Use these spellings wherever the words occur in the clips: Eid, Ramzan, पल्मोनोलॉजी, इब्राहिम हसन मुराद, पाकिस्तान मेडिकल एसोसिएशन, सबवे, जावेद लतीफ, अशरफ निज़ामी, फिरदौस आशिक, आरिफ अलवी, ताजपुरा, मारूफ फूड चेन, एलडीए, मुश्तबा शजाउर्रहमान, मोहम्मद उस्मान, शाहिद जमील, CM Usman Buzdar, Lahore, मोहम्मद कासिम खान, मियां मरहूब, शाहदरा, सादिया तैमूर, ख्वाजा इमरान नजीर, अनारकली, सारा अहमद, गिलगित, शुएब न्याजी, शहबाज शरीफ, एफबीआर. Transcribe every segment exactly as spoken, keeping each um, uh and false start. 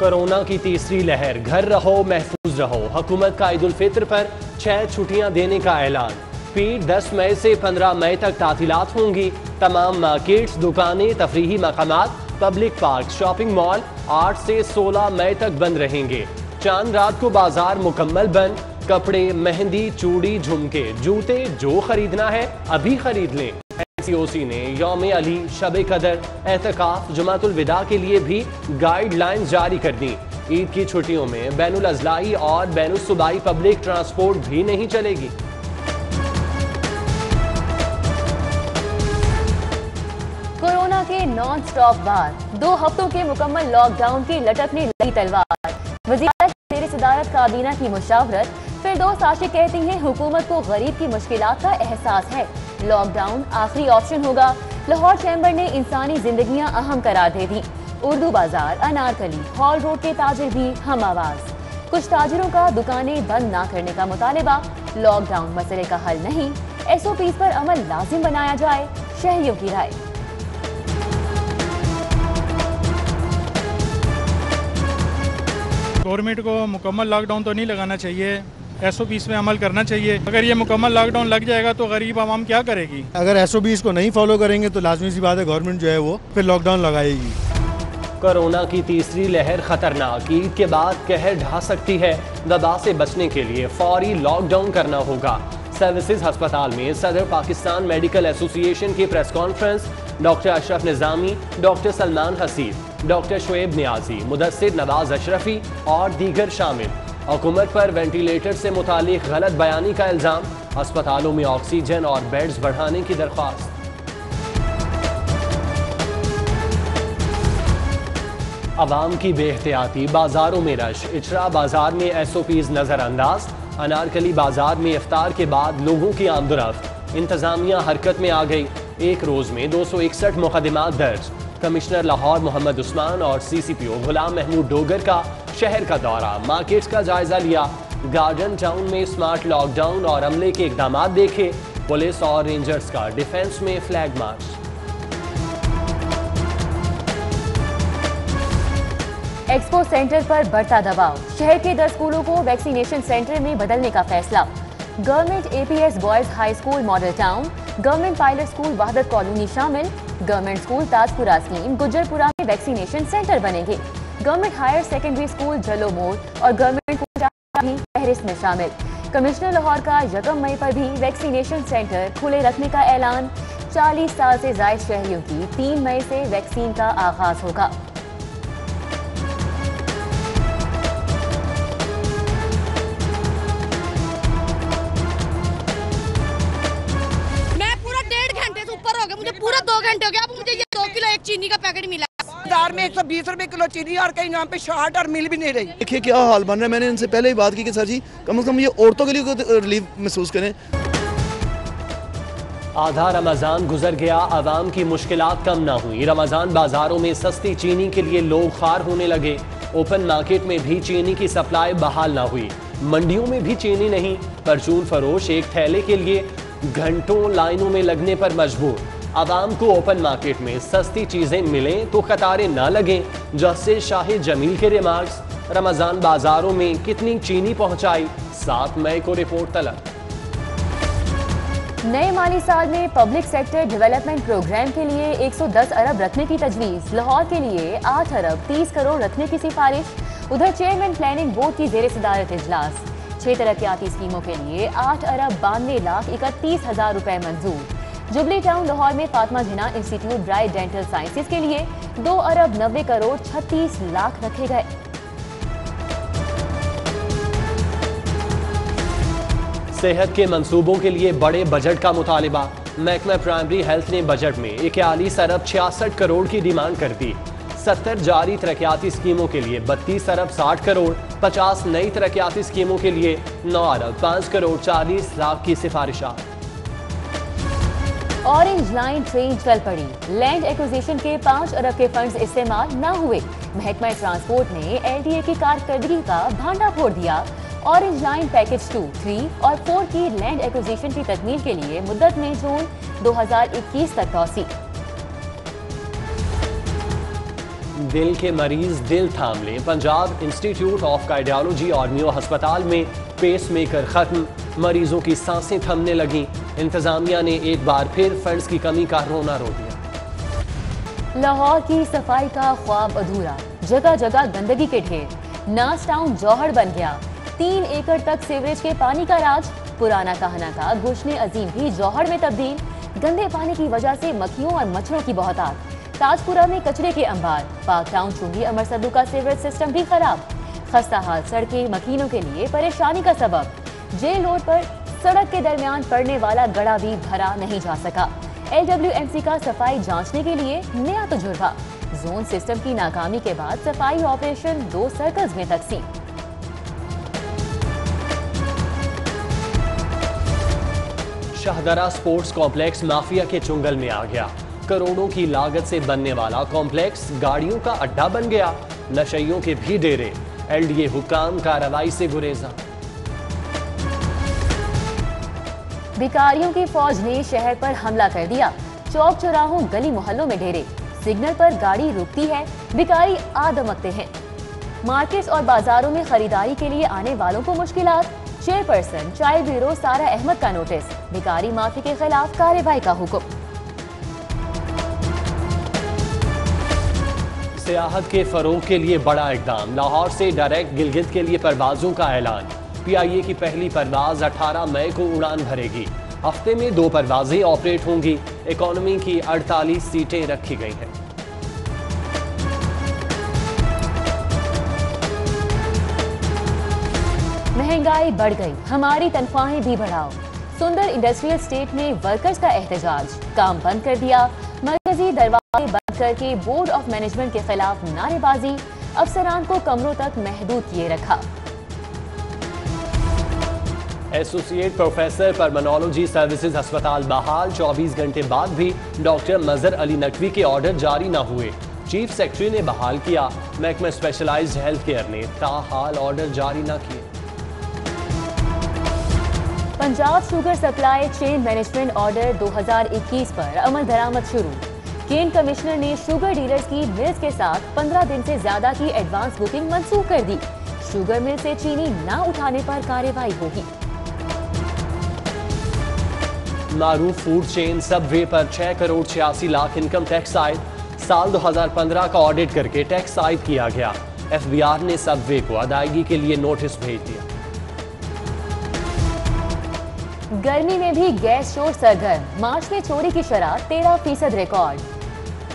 Corona की तीसरी लहर, घर रहो महफूज रहो। हुकूमत का ईद उल फितर पर छह छुट्टियां देने का ऐलान। पीर दस मई से पंद्रह मई तक तातीलात होंगी। तमाम मार्केट्स, दुकानें, तफरीही मकामात, पब्लिक पार्क, शॉपिंग मॉल आठ से सोलह मई तक बंद रहेंगे। चांद रात को बाजार मुकम्मल बंद। कपड़े, मेहंदी, चूड़ी, झुमके, जूते, जो खरीदना है अभी खरीद लें। एन सी ओ सी ने यौम अली, शब कदर, एहतिकाफ, जुमातुल विदा के लिए भी गाइडलाइंस जारी कर दी। ईद की छुट्टियों में बैनुल अजलाई और बैनुल सुबाई पब्लिक ट्रांसपोर्ट भी नहीं चलेगी। कोरोना के नॉन स्टॉप बाद दो हफ्तों के मुकम्मल लॉकडाउन की लटकने लगी तलवार। वज़ीर सदारत काबीना की मुशावरत फिरदौस आशिक कहती हैं, हुकूमत को गरीब की मुश्किलात का एहसास है, लॉकडाउन आखिरी ऑप्शन होगा। लाहौर चैम्बर ने इंसानी जिंदगियां अहम करार दे दी। उर्दू बाजार, अनारकली, हॉल रोड के ताजिर भी हम आवाज। कुछ ताजिरों का दुकानें बंद ना करने का मुतालबा। लॉकडाउन मसले का हल नहीं, एस ओ पी पर अमल लाजिम बनाया जाए, शहरियों की राय। गवर्नमेंट को मुकम्मल लॉकडाउन तो नहीं लगाना चाहिए, एस ओ पीस में अमल करना चाहिए। अगर ये मुकम्मल लॉकडाउन लग जाएगा तो गरीब आवाम क्या करेगी? अगर एस ओ पीस को नहीं फॉलो करेंगे तो लाजमी सी बात है गवर्नमेंट जो है वो फिर लॉकडाउन लगाएगी। कोरोना की तीसरी लहर खतरनाक, ईद के बाद कहर ढा सकती है। दबा से बचने के लिए फौरी लॉकडाउन करना होगा। सर्विसेज अस्पताल में सदर पाकिस्तान मेडिकल एसोसिएशन की press conference. Doctor अशरफ निज़ामी, doctor Salman Haseeb, doctor शुएब न्याजी, Mudassir Nawaz Ashrafi और दीगर शामिल। हुकूमत पर वेंटिलेटर से मुतालिक गलत बयानी का इल्ज़ाम। अस्पतालों में ऑक्सीजन और बेड्स बढ़ाने की दरख्वास्त। आवाम की बेहतियाती, बाजारों में रश। इचरा बाजार में एस ओ पीज नज़रअंदाज। अनारकली बाजार में इफ्तार के बाद लोगों की आमदोरफ्त। इंतजामिया हरकत में आ गई। एक रोज में दो सौ इकसठ मुकदमा दर्ज। कमिश्नर लाहौर मोहम्मद उस्मान और C C P O Ghulam Mahmood Dogar का शहर का दौरा, मार्केट्स का जायजा लिया। गार्डन टाउन में स्मार्ट लॉकडाउन और अमले के इकदाम देखे। पुलिस और रेंजर्स का डिफेंस में फ्लैग मार्च। एक्सपो सेंटर पर बढ़ता दबाव, शहर के दस स्कूलों को वैक्सीनेशन सेंटर में बदलने का फैसला। Government A P S boys high school model town, government pilot school Wahdat colony शामिल। Government school ताजपुरा scheme, Gujarpura में वैक्सीनेशन सेंटर बनेंगे। Government higher secondary school Jallo Mor और गवर्नमेंट स्कूल भी फहरिस्त में शामिल। कमिश्नर लाहौर का यकम मई पर भी वैक्सीनेशन सेंटर खुले रखने का ऐलान। चालीस साल से जायद शहरियों की तीन मई से वैक्सीन का आगाज होगा। पूरा दो घंटे हो गया, अब मुझे ये दो किलो एक चीनी का पैकेट मिला। बाजार में एक सौ बीस रूपए किलो चीनी और कहीं नाम पे शॉर्ट और मिल भी नहीं रही। देखिए क्या हाल बन रहा है। मैंने इनसे पहले ही बात की कि सर जी कम से कम ये औरतों के लिए रिलीफ महसूस करें। आधा रमजान गुजर गया, आवाम की मुश्किलात कम ना हुई। रमजान बाजारों में सस्ती चीनी के लिए लोग खार होने लगे। ओपन मार्केट में भी चीनी की सप्लाई बहाल ना हुई। मंडियों में भी चीनी नहीं। परचून फरोश एक थैले के लिए घंटों लाइनों में लगने पर मजबूर। आवाम को ओपन मार्केट में सस्ती चीजें मिलें तो कतारें ना लगें, जैसे शाहिद जमील के रिमार्क्स। रमजान बाजारों में कितनी चीनी पहुंचाई, सात मई को रिपोर्ट तलब। नए माली साल में पब्लिक सेक्टर डेवलपमेंट प्रोग्राम के लिए एक सौ दस अरब रखने की तजवीज। लाहौर के लिए आठ अरब तीस करोड़ रखने की सिफारिश। उधर चेयरमैन प्लानिंग बोर्ड की जेर सदारत इजलास। छह तरक्याती स्कीमों के लिए आठ अरब बानवे लाख इकतीस हजार रुपए मंजूर। जुबली टाउन लाहौर में Fatima Jinnah institute bright dental sciences के लिए दो अरब नब्बे करोड़ छत्तीस लाख रखे गए। सेहत के मंसूबों के लिए बड़े बजट का मुतालबा। महकमा प्राइमरी हेल्थ ने बजट में इकतालीस अरब छियासठ करोड़ की डिमांड कर दी। सत्तर जारी तरक्याती स्कीमों के लिए बत्तीस अरब साठ करोड़, पचास नई तरक्याती स्कीमों के लिए नौ अरब पाँच करोड़ चालीस लाख की सिफारिशात। ऑरेंज लाइन ट्रेन चल पड़ी, लैंड एक्विजिशन के पाँच अरब के फंड्स इस्तेमाल ना हुए। महकमा ट्रांसपोर्ट ने एल डी ए की कारकर्दगी का भांडा फोड़ दिया। Orange line package two, three और फोर की लैंड एक्विजिशन की तकमील के लिए मुद्दत में जून दो हजार इक्कीस तक तौसी। दिल के मरीज दिल थाम लें। पंजाब इंस्टीट्यूट ऑफ कार्डियोलॉजी और न्यू हस्पताल में पेस मेकर खत्म, मरीजों की सांसें थमने लगी। इंतजामिया ने एक बार फिर फंड्स की कमी का रोना रो दिया। लाहौर की सफाई का ख्वाब अधूरा, जगह जगह गंदगी के ढेर, नास टाउन जौहर बन गया। तीन एकड़ तक सीवरेज के पानी का राज, पुराना कहना था गुश्ने अजीम भी जौहर में तब्दील। गंदे पानी की वजह से मक्खियों और मच्छरों की बहुतात, ताजपुरा में कचरे के अंबार, पाक टाउन चुंगी अमर सदू का सीवरेज सिस्टम भी खराब। खस्ता हाल सड़कें मकीनों के लिए परेशानी का सबब, जेल रोड पर सड़क के दरमियान पड़ने वाला गड़ा भी भरा नहीं जा सका। एल डब्ल्यू एम सी का सफाई जाँचने के लिए नया तजुर्बा, जोन सिस्टम की नाकामी के बाद सफाई ऑपरेशन दो सर्कल्स में तकसीम। शाहदरा स्पोर्ट्स कॉम्प्लेक्स माफिया के चुंगल में आ गया। करोड़ों की लागत से बनने वाला कॉम्प्लेक्स गाड़ियों का अड्डा बन गया, नशइयों के भी डेरे। एलडीए हुक्काम कार्रवाई से गुरेजा। भिखारियों की फौज ने शहर पर हमला कर दिया, चौक चौराहों गली मोहल्लों में डेरे। सिग्नल पर गाड़ी रुकती है, भिखारी आदमकते हैं। मार्केट्स और बाजारों में खरीदारी के लिए आने वालों को मुश्किलात। चेयरपर्सन चाय ब्यूरो सारा अहमद का नोटिस, भिखारी माफी के खिलाफ कार्रवाई का हुक्म। सियाहत के फरोग के लिए बड़ा इकदाम, लाहौर से डायरेक्ट गिलगित के लिए परवाजों का ऐलान। पी आई ए की पहली परवाज अठारह मई को उड़ान भरेगी। हफ्ते में दो परवाजें ऑपरेट होंगी। इकोनॉमी की अड़तालीस सीटें रखी गई हैं। महंगाई बढ़ गई, हमारी तनख्वाहें भी बढ़ाओ। सुंदर इंडस्ट्रियल स्टेट में वर्कर्स का एहतजाज, काम बंद कर दिया। मरकजी दरवाजे बंद करके बोर्ड ऑफ मैनेजमेंट के खिलाफ नारेबाजी, अफसरान को कमरों तक महदूद किए रखा। एसोसिएट प्रोफेसर पल्मोनोलॉजी सर्विसेज अस्पताल बहाल, चौबीस घंटे बाद भी डॉक्टर मजहर अली नकवी के ऑर्डर जारी न हुए। चीफ सेक्रेटरी ने बहाल किया, महकमा स्पेशलाइज्ड हेल्थ केयर ने ताहाल ऑर्डर जारी न किए। Punjab sugar supply chain management order दो हज़ार इक्कीस पर अमल दरामद शुरू। केंद्र कमिश्नर ने शुगर डीलर्स की मिल्स के साथ पंद्रह दिन से ज्यादा की एडवांस बुकिंग मंसूख कर दी। शुगर मिल से चीनी ना उठाने पर कार्रवाई होगी। मारूफ फूड चेन सबवे पर छह करोड़ छियासी लाख इनकम टैक्स आय। साल दो हज़ार पंद्रह का ऑडिट करके टैक्स आय किया गया। एफ बी आर ने सबवे को अदायगी के लिए नोटिस भेज दिया। गर्मी में भी गैस शोर सरगर्म, मार्च में चोरी की शराब तेरह फीसद record.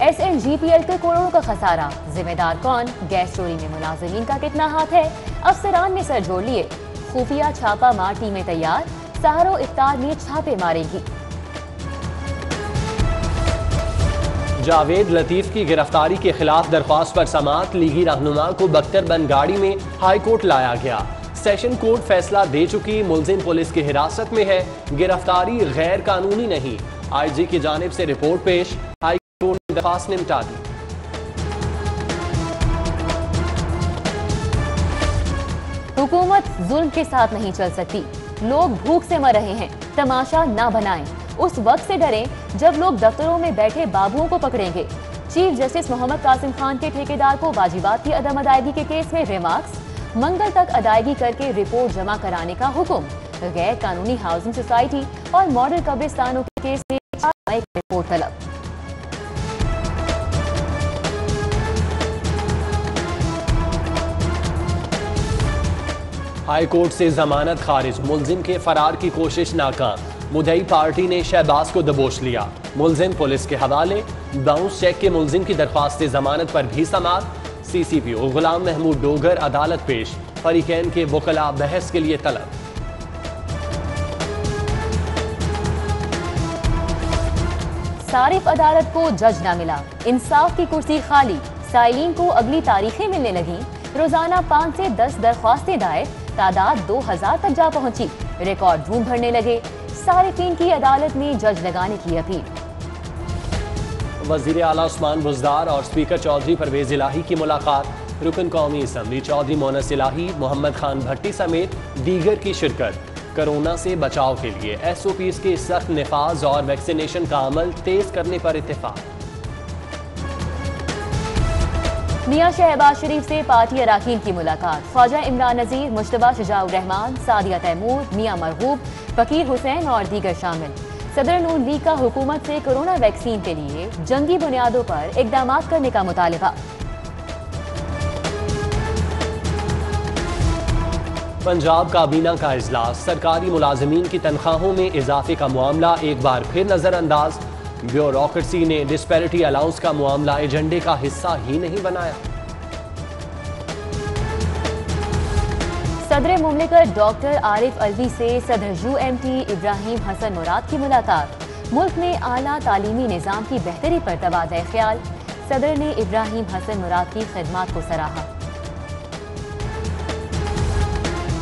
S N G P L के करोड़ों का खसारा, जिम्मेदार कौन? गैस चोरी में मुलाजिमीन का कितना हाथ है? अफसरान ने सर जोड़ लिए। खुफिया छापा मार टीमें तैयार, सहारो इफ्तार में छापे मारेगी। जावेद लतीफ की गिरफ्तारी के खिलाफ दरख्वास्त पर समाअत, लीगी रहनुमा को बख्तर बंद गाड़ी में हाईकोर्ट लाया गया। सेशन कोर्ट फैसला दे चुकी, मुलजिम पुलिस की हिरासत में है, गिरफ्तारी गैर कानूनी नहीं। आई जी की जानिब से रिपोर्ट पेश, हाई कोर्ट ने दरख्वास्त निपटा दी। हुकूमत जुल्म के साथ नहीं चल सकती, लोग भूख से मर रहे हैं, तमाशा ना बनाएं। उस वक्त से डरें जब लोग दफ्तरों में बैठे बाबुओं को पकड़ेंगे। चीफ जस्टिस मोहम्मद कासिम खान के ठेकेदार को वाजिबात की अदम अदायगी के केस में रिमार्क्स, मंगल तक अदायगी करके रिपोर्ट जमा कराने का हुक्म। गैर कानूनी हाउसिंग सोसाइटी और मॉडल कब्रिस्तानों के केस में रिपोर्ट तलब। हाई कोर्ट से जमानत खारिज, मुलजिम के फरार की कोशिश नाकाम। मुदई पार्टी ने शहबाज को दबोच लिया, मुलजिम पुलिस के हवाले। बाउंस चेक के मुलजिम की दरख्वास्त से जमानत पर भी समाअत। C C P O Ghulam Mahmood Dogar अदालत पेश, फरीकैन के वकला बहस के लिए तलब। सारिफ अदालत को जज न मिला, इंसाफ की कुर्सी खाली। साइलिन को अगली तारीखें मिलने लगी, रोजाना पाँच से दस दरख्वास्तें दायर, तादाद दो हजार तक जा पहुंची। रिकॉर्ड रूम भरने लगे, सारिफीन की अदालत में जज लगाने की अपील। वज़ीर आला उस्मान बुज़दार और स्पीकर चौधरी परवेज़ इलाही की मुलाकात, रुकन कौमी असम्बली चौधरी मोनस इलाही, मोहम्मद खान भट्टी समेत दीगर की शिरकत। कोरोना से बचाव के लिए एस ओ पीज़ के सख्त निफाज और वैक्सीनेशन का अमल तेज करने पर इत्तेफाक। मियां शहबाज शरीफ से पार्टी अराकीन की मुलाकात। ख्वाजा इमरान नजीर, मुश्तबा शजाउर्रहमान, सादिया तैमूर, मियां मरहूब, फकीर हुसैन और दीगर शामिल। सदर नून लीग का हुकूमत से कोरोना वैक्सीन के लिए जंगी बुनियादों पर इकदाम करने का मुतालबा। पंजाब काबीना का इजलास, सरकारी मुलाजमीन की तनख्वाहों में इजाफे का मामला एक बार फिर नजरअंदाज। ब्यूरोक्रेसी ने डिस्पैरिटी अलाउंस का मामला एजेंडे का हिस्सा ही नहीं बनाया। सदर मुमलिकत डॉक्टर आरिफ अलवी से सदर यूएमटी इब्राहिम हसन मुराद की मुलाकात। मुल्क में आला तालीमी निज़ाम की बेहतरी पर तबादला ख्याल। सदर ने इब्राहिम हसन मुराद की खिदमत को सराहा।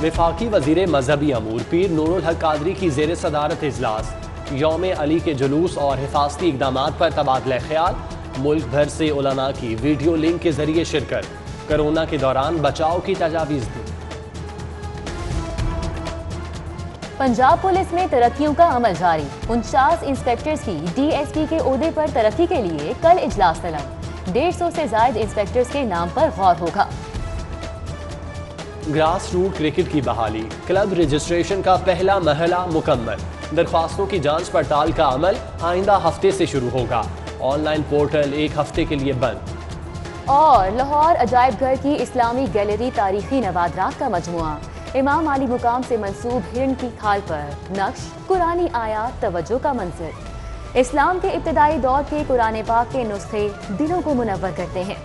वफाकी वजीर मजहबी अमूर पीर नूरुल हक कादरी की जेर सदारत इजलास। यौम अली के जुलूस और हिफाजती इकदामात पर तबादला ख्याल। मुल्क भर से उलमा की वीडियो लिंक के जरिए शिरकत। कोरोना के दौरान बचाव की तजावीज़ दी। पंजाब पुलिस में तरक्कियों का अमल जारी। उनचास इंस्पेक्टर्स की डीएसपी के ओहदे पर तरक्की के लिए कल इजलास तलब। डेढ़ सौ से जायद इंस्पेक्टर्स के नाम पर गौर होगा। ग्रास रूट क्रिकेट की बहाली, क्लब रजिस्ट्रेशन का पहला महला मुकम्मल। दरख्वास्तों की जांच पड़ताल का अमल आइंदा हफ्ते से शुरू होगा। ऑनलाइन पोर्टल एक हफ्ते के लिए बंद। और लाहौर अजायब घर की इस्लामी गैलरी तारीखी नवादरात का मजमुआ। इमाम अली मुकाम से मंसूब हिरण की खाल पर नक्श, कुरानी आयात, तवज्जो का मंजर। इस्लाम के इब्तदाई दौर के कुरान पाक के नुस्खे दिलों को मुनव्वर करते हैं।